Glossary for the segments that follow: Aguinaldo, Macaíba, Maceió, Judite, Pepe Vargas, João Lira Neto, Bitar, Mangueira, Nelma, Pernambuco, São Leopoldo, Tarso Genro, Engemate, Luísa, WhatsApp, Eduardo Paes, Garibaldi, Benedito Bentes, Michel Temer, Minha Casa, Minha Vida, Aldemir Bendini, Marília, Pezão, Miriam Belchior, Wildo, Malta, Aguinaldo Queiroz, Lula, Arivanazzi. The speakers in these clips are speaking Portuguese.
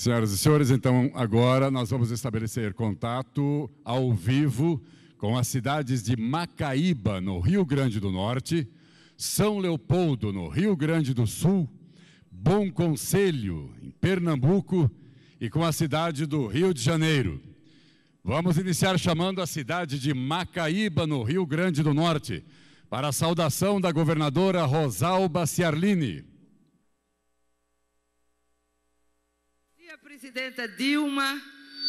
Senhoras e senhores, então agora nós vamos estabelecer contato ao vivo com as cidades de Macaíba, no Rio Grande do Norte, São Leopoldo, no Rio Grande do Sul, Bom Conselho, em Pernambuco, e com a cidade do Rio de Janeiro. Vamos iniciar chamando a cidade de Macaíba, no Rio Grande do Norte, para a saudação da governadora Rosalba Ciarlini. Bom dia, presidenta Dilma.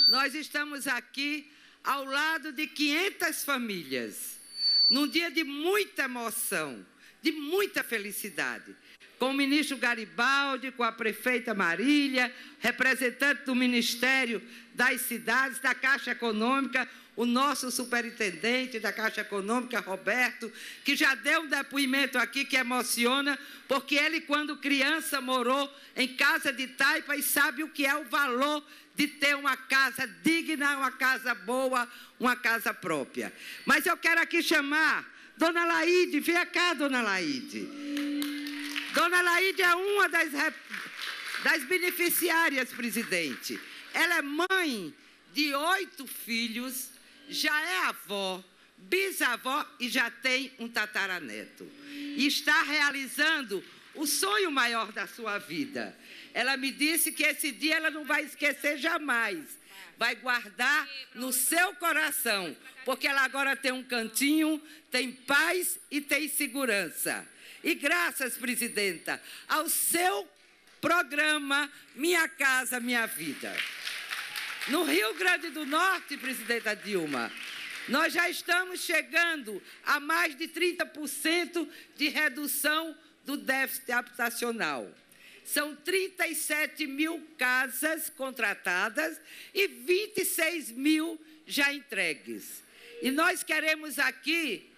Nós estamos aqui ao lado de 500 famílias, num dia de muita emoção, de muita felicidade, com o ministro Garibaldi, com a prefeita Marília, representante do Ministério das Cidades, da Caixa Econômica, o nosso superintendente da Caixa Econômica, Roberto, que já deu um depoimento aqui que emociona, porque ele, quando criança, morou em casa de taipa e sabe o que é o valor de ter uma casa digna, uma casa boa, uma casa própria. Mas eu quero aqui chamar Dona Laíde. Vem cá, Dona Laíde. Dona Laíde é uma das beneficiárias, presidente. Ela é mãe de 8 filhos, já é avó, bisavó e já tem um tataraneto. E está realizando o sonho maior da sua vida. Ela me disse que esse dia ela não vai esquecer jamais. Vai guardar no seu coração, porque ela agora tem um cantinho, tem paz e tem segurança. E graças, presidenta, ao seu programa Minha Casa, Minha Vida. No Rio Grande do Norte, presidenta Dilma, nós já estamos chegando a mais de 30% de redução do déficit habitacional. São 37 mil casas contratadas e 26 mil já entregues. E nós queremos aqui,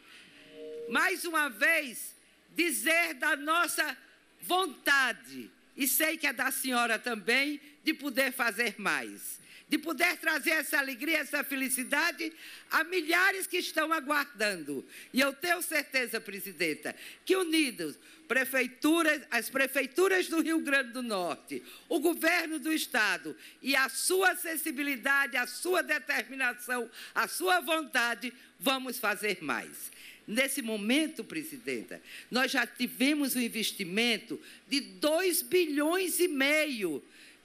mais uma vez, dizer da nossa vontade, e sei que é da senhora também, de poder fazer mais, de poder trazer essa alegria, essa felicidade a milhares que estão aguardando. E eu tenho certeza, presidenta, que unidos, as prefeituras do Rio Grande do Norte, o governo do Estado e a sua sensibilidade, a sua determinação, a sua vontade, vamos fazer mais. Nesse momento, presidenta, nós já tivemos um investimento de 2,5 bilhões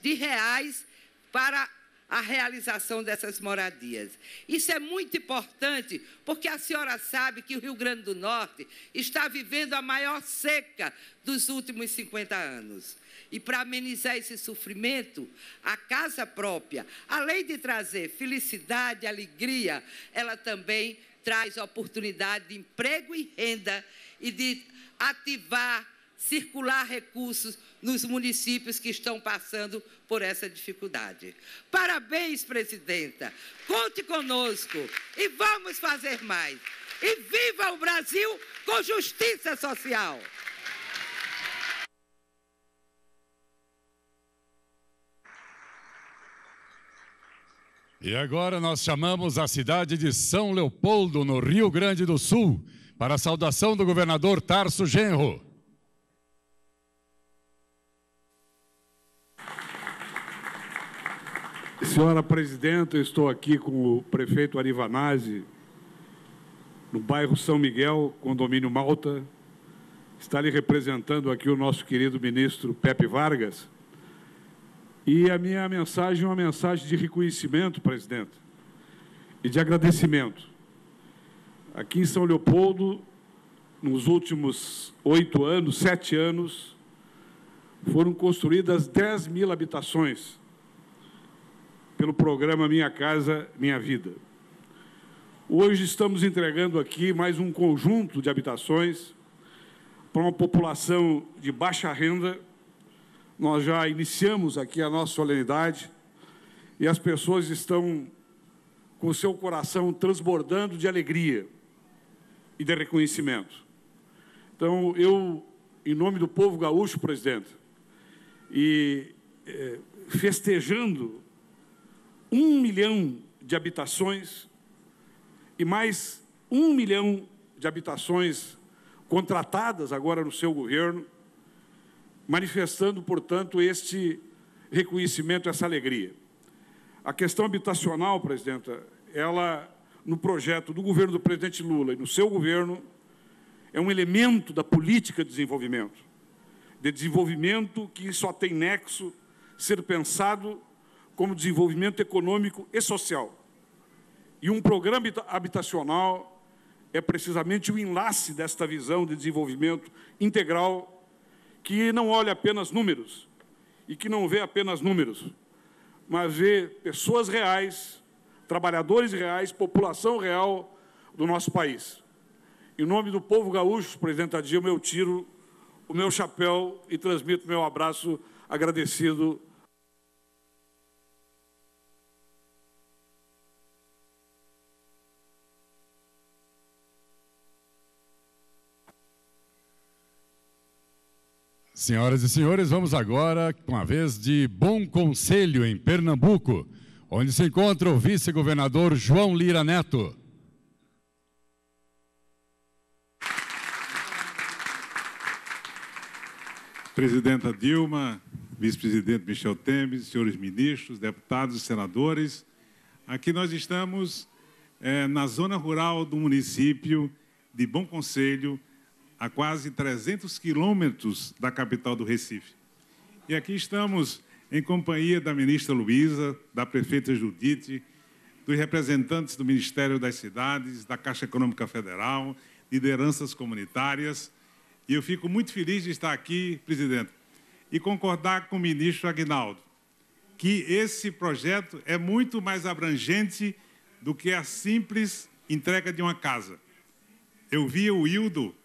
de reais para a realização dessas moradias. Isso é muito importante, porque a senhora sabe que o Rio Grande do Norte está vivendo a maior seca dos últimos 50 anos. E para amenizar esse sofrimento, a casa própria, além de trazer felicidade, alegria, ela também traz oportunidade de emprego e renda e de ativar, circular recursos nos municípios que estão passando por essa dificuldade. Parabéns, presidenta. Conte conosco e vamos fazer mais. E viva o Brasil com justiça social. E agora nós chamamos a cidade de São Leopoldo, no Rio Grande do Sul, para a saudação do governador Tarso Genro. Senhora presidenta, eu estou aqui com o prefeito Arivanazzi, no bairro São Miguel, condomínio Malta. Está lhe representando aqui o nosso querido ministro Pepe Vargas. E a minha mensagem é uma mensagem de reconhecimento, presidenta, e de agradecimento. Aqui em São Leopoldo, nos últimos 7 anos, foram construídas 10 mil habitações pelo programa Minha Casa, Minha Vida. Hoje estamos entregando aqui mais um conjunto de habitações para uma população de baixa renda. Nós já iniciamos aqui a nossa solenidade e as pessoas estão com seu coração transbordando de alegria e de reconhecimento. Então, eu, em nome do povo gaúcho, presidente, e festejando 1 milhão de habitações e mais 1 milhão de habitações contratadas agora no seu governo, manifestando, portanto, este reconhecimento, essa alegria. A questão habitacional, presidenta, ela, no projeto do governo do presidente Lula e no seu governo, é um elemento da política de desenvolvimento que só tem nexo ser pensado como desenvolvimento econômico e social. E um programa habitacional é precisamente o enlace desta visão de desenvolvimento integral que não olha apenas números e que não vê apenas números, mas vê pessoas reais, trabalhadores reais, população real do nosso país. Em nome do povo gaúcho, presidenta Dilma, eu tiro o meu chapéu e transmito meu abraço agradecido. Senhoras e senhores, vamos agora com a vez de Bom Conselho, em Pernambuco, onde se encontra o vice-governador João Lira Neto. Presidenta Dilma, vice-presidente Michel Temer, senhores ministros, deputados e senadores, aqui nós estamos na zona rural do município de Bom Conselho, a quase 300 quilômetros da capital do Recife. E aqui estamos em companhia da ministra Luísa, da prefeita Judite, dos representantes do Ministério das Cidades, da Caixa Econômica Federal, lideranças comunitárias. E eu fico muito feliz de estar aqui, presidente, e concordar com o ministro Aguinaldo, que esse projeto é muito mais abrangente do que a simples entrega de uma casa. Eu vi o Wildo,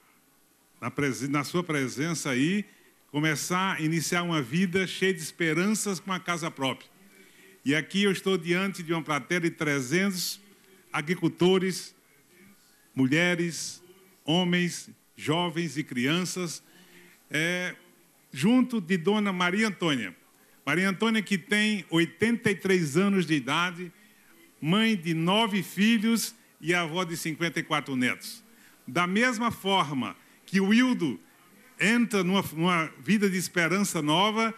na sua presença aí, começar a iniciar uma vida cheia de esperanças com a casa própria. E aqui eu estou diante de uma plateia de 300 agricultores, mulheres, homens, jovens e crianças, junto de dona Maria Antônia. Maria Antônia, que tem 83 anos de idade, mãe de 9 filhos e avó de 54 netos. Da mesma forma que o Wildo entra numa vida de esperança nova,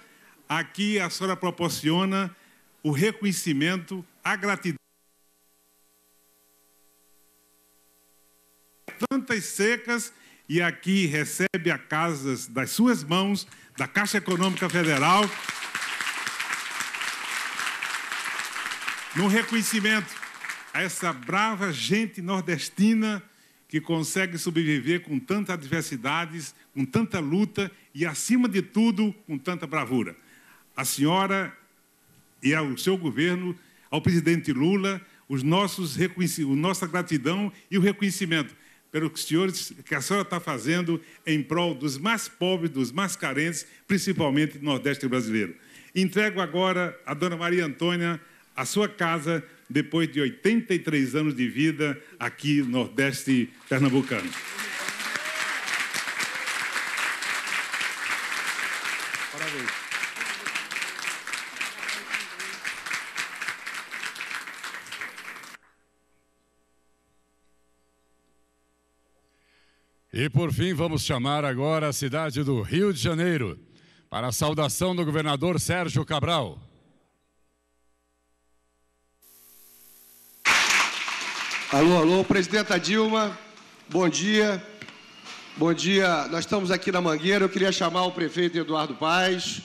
aqui a senhora proporciona o reconhecimento, a gratidão. Tantas secas, e aqui recebe a casa das suas mãos, da Caixa Econômica Federal, no reconhecimento a essa brava gente nordestina que consegue sobreviver com tantas adversidades, com tanta luta e, acima de tudo, com tanta bravura. A senhora e ao seu governo, ao presidente Lula, nossa gratidão e o reconhecimento pelo que, a senhora está fazendo em prol dos mais pobres, dos mais carentes, principalmente do Nordeste brasileiro. Entrego agora à dona Maria Antônia a sua casa, depois de 83 anos de vida aqui no Nordeste pernambucano. Parabéns. E, por fim, vamos chamar agora a cidade do Rio de Janeiro para a saudação do governador Sérgio Cabral. Alô, alô, presidenta Dilma, bom dia. Bom dia, nós estamos aqui na Mangueira. Eu queria chamar o prefeito Eduardo Paes,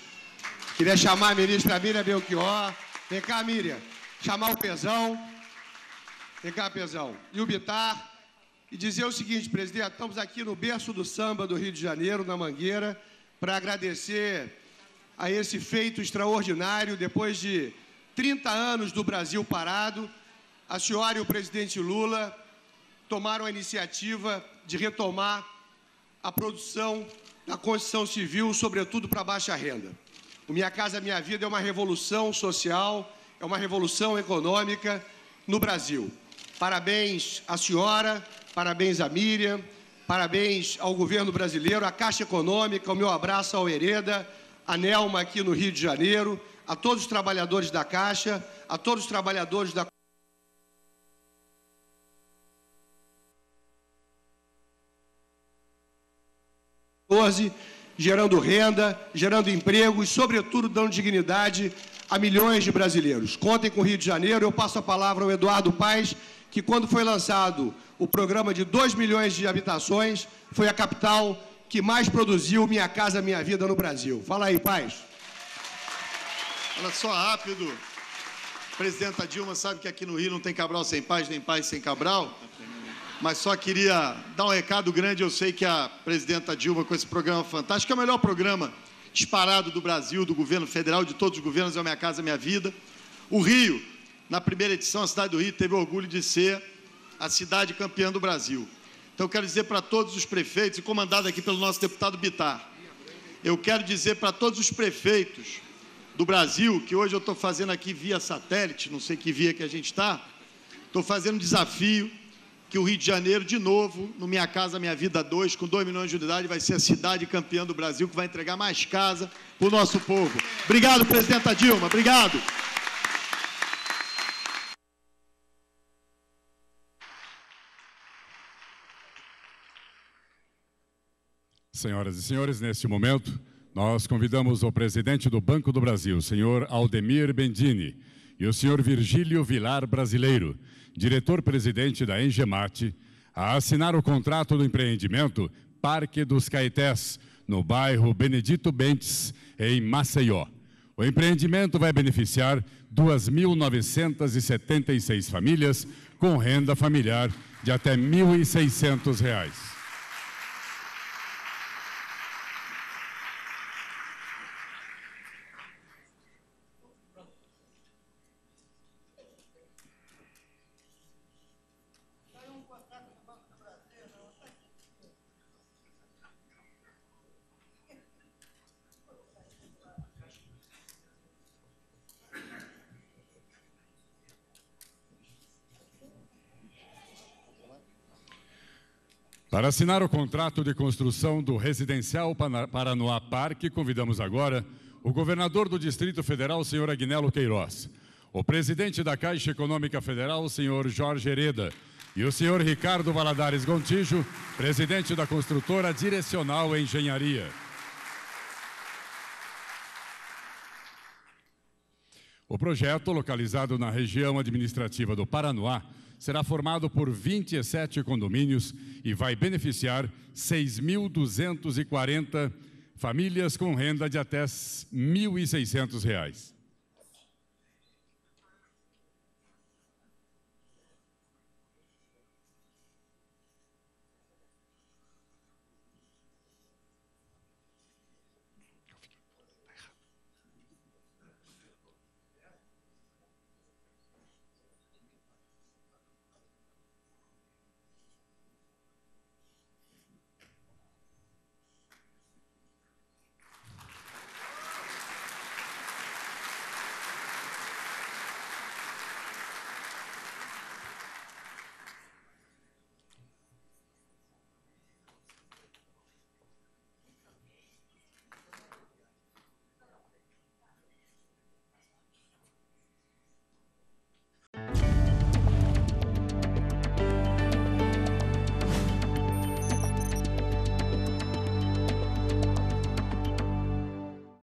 queria chamar a ministra Miriam Belchior. Vem cá, Miriam. Chamar o Pezão. Vem cá, Pezão. E o Bitar. E dizer o seguinte, presidente, estamos aqui no berço do samba do Rio de Janeiro, na Mangueira, para agradecer a esse feito extraordinário, depois de 30 anos do Brasil parado, a senhora e o presidente Lula tomaram a iniciativa de retomar a produção da construção civil, sobretudo para a baixa renda. O Minha Casa, Minha Vida é uma revolução social, é uma revolução econômica no Brasil. Parabéns à senhora, parabéns à Miriam, parabéns ao governo brasileiro, à Caixa Econômica, o meu abraço ao Hereda, à Nelma aqui no Rio de Janeiro, a todos os trabalhadores da Caixa, a todos os trabalhadores da... gerando renda, gerando emprego e, sobretudo, dando dignidade a milhões de brasileiros. Contem com o Rio de Janeiro. Eu passo a palavra ao Eduardo Paes, que quando foi lançado o programa de 2 milhões de habitações, foi a capital que mais produziu Minha Casa, Minha Vida no Brasil. Fala aí, Paes. Olha só, rápido. Presidenta Dilma sabe que aqui no Rio não tem Cabral sem Paes, nem Paes sem Cabral, mas só queria dar um recado grande. Eu sei que a presidenta Dilma, com esse programa fantástico, é o melhor programa disparado do Brasil, do governo federal, de todos os governos, é o Minha Casa, Minha Vida. O Rio, na primeira edição, a cidade do Rio teve orgulho de ser a cidade campeã do Brasil. Então, eu quero dizer para todos os prefeitos, e comandado aqui pelo nosso deputado Bitar, eu quero dizer para todos os prefeitos do Brasil, que hoje eu estou fazendo aqui via satélite, não sei que via que a gente está, estou fazendo um desafio que o Rio de Janeiro, de novo, no Minha Casa Minha Vida 2, com 2 milhões de unidades, vai ser a cidade campeã do Brasil, que vai entregar mais casa para o nosso povo. Obrigado, presidenta Dilma. Obrigado. Senhoras e senhores, neste momento, nós convidamos o presidente do Banco do Brasil, senhor Aldemir Bendini, e o senhor Virgílio Vilar Brasileiro, diretor-presidente da Engemate, a assinar o contrato do empreendimento Parque dos Caetés, no bairro Benedito Bentes, em Maceió. O empreendimento vai beneficiar 2.976 famílias com renda familiar de até R$ 1.600. Para assinar o contrato de construção do Residencial Paranoá Parque, convidamos agora o governador do Distrito Federal, senhor Aguinaldo Queiroz, o presidente da Caixa Econômica Federal, senhor Jorge Hereda, e o senhor Ricardo Valadares Gontijo, presidente da construtora Direcional Engenharia. O projeto, localizado na região administrativa do Paranoá, será formado por 27 condomínios e vai beneficiar 6.240 famílias com renda de até R$ 1.600.